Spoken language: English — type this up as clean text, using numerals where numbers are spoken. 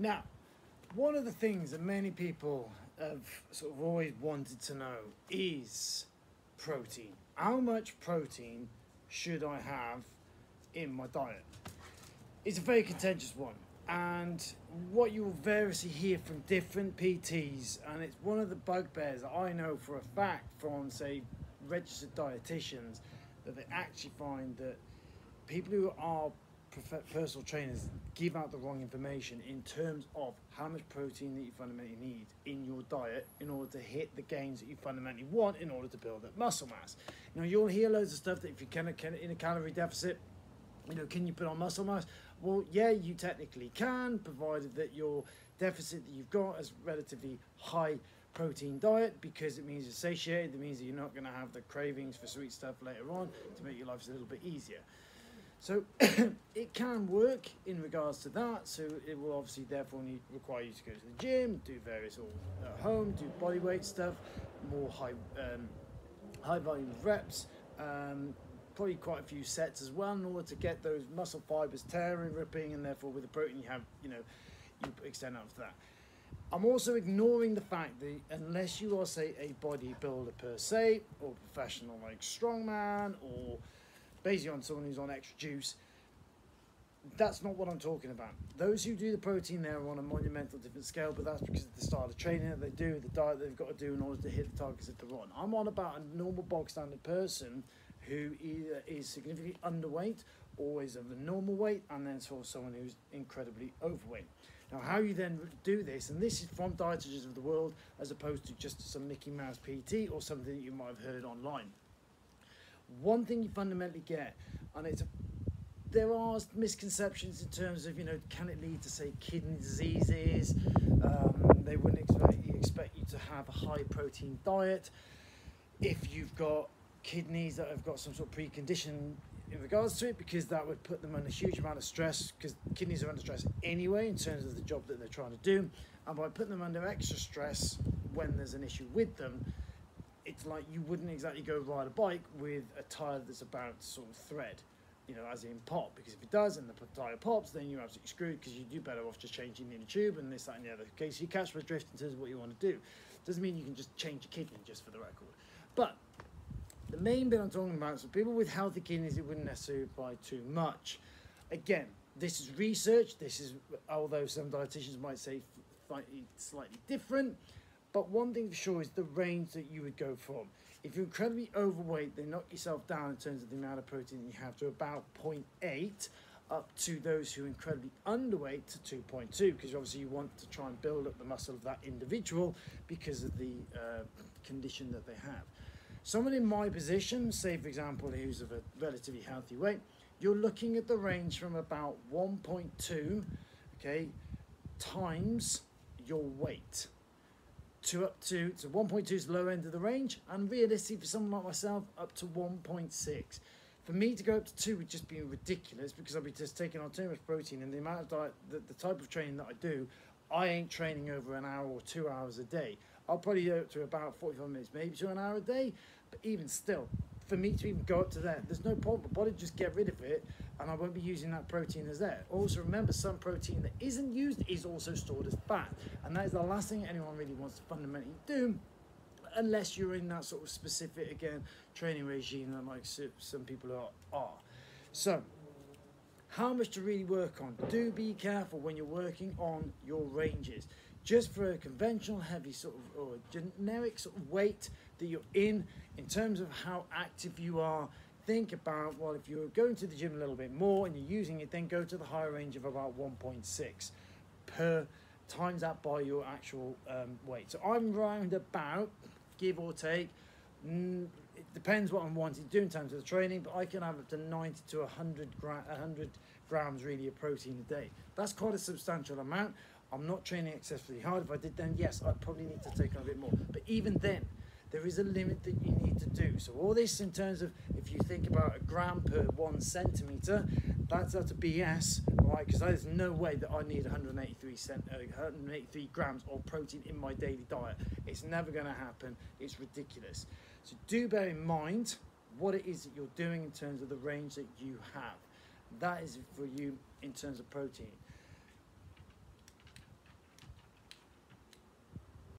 Now, one of the things that many people have sort of always wanted to know is protein. How much protein should I have in my diet? It's a very contentious one, and what you'll variously hear from different PTs, and it's one of the bugbears that I know for a fact from, say, registered dietitians, that they actually find that people who are personal trainers give out the wrong information in terms of how much protein that you fundamentally need in your diet in order to hit the gains that you fundamentally want in order to build up muscle mass. You know, you'll hear loads of stuff that if you can in a calorie deficit, you know, can you put on muscle mass? Well, yeah, you technically can, provided that your deficit that you've got is relatively high protein diet, because it means you're satiated, it means that you're not going to have the cravings for sweet stuff later on to make your life a little bit easier. So it can work in regards to that. So it will obviously therefore require you to go to the gym, do various all at home, do body weight stuff, more high volume reps, probably quite a few sets as well in order to get those muscle fibers tearing, ripping, and therefore with the protein you have, you know, you extend out to that. I'm also ignoring the fact that unless you are, say, a bodybuilder per se, or professional like strongman, or basically on someone who's on extra juice, that's not what I'm talking about. Those who do the protein there are on a monumental different scale, but that's because of the style of training that they do, the diet they've got to do in order to hit the targets that they're on. I'm on about a normal bog standard person who either is significantly underweight or is of the normal weight, and then sort of someone who's incredibly overweight. Now, how you then do this, and this is from dietitians of the world, as opposed to just some Mickey Mouse PT or something that you might have heard online. One thing you fundamentally get, and it's there are misconceptions in terms of, you know, can it lead to, say, kidney diseases? They wouldn't expect you to have a high protein diet if you've got kidneys that have got some sort of precondition in regards to it, because that would put them under a huge amount of stress, because kidneys are under stress anyway in terms of the job that they're trying to do, and by putting them under extra stress when there's an issue with them, it's like you wouldn't exactly go ride a bike with a tyre that's about to sort of thread, you know, as in pop, because if it does and the tyre pops, then you're absolutely screwed, because you'd do better off just changing the inner tube and this, that, and the other. Okay, so you catch my drift in terms of what you want to do. Doesn't mean you can just change your kidney, just for the record. But the main bit I'm talking about is for people with healthy kidneys, it wouldn't necessarily apply too much. Again, this is research. This is, although some dietitians might say slightly different, but one thing for sure is the range that you would go from. If you're incredibly overweight, then knock yourself down in terms of the amount of protein you have to about 0.8, up to those who are incredibly underweight to 2.2, because obviously you want to try and build up the muscle of that individual because of the condition that they have. Someone in my position, say for example, who's of a relatively healthy weight, you're looking at the range from about 1.2, okay, times your weight, to up to, so 1.2 is the low end of the range, and realistically for someone like myself, up to 1.6. For me to go up to 2 would just be ridiculous, because I'd be just taking on too much protein, and the amount of diet, the type of training that I do, I ain't training over an hour or 2 hours a day. I'll probably go up to about 45 minutes, maybe to an hour a day, but even still, for me to even go up to that, there's no point. My body just get rid of it, and I won't be using that protein as there. Also remember, some protein that isn't used is also stored as fat, and that is the last thing anyone really wants to fundamentally do, unless you're in that sort of specific, again, training regime that like some people are. So, how much to really work on? Do be careful when you're working on your ranges. Just for a conventional heavy sort of, or generic sort of weight that you're in terms of how active you are, think about, well, if you're going to the gym a little bit more and you're using it, then go to the higher range of about 1.6 per, times that by your actual weight. So I'm round about, give or take, it depends what I'm wanting to do in terms of the training, but I can have up to 90 to 100 grams really of protein a day. That's quite a substantial amount. I'm not training excessively hard. If I did, then yes, I'd probably need to take on a bit more. But even then, there is a limit that you need to do. So all this in terms of, if you think about a gram per 1 centimeter, that's a BS, right? Because there's no way that I need 183 grams of protein in my daily diet. It's never gonna happen. It's ridiculous. So do bear in mind what it is that you're doing in terms of the range that you have. That is for you in terms of protein.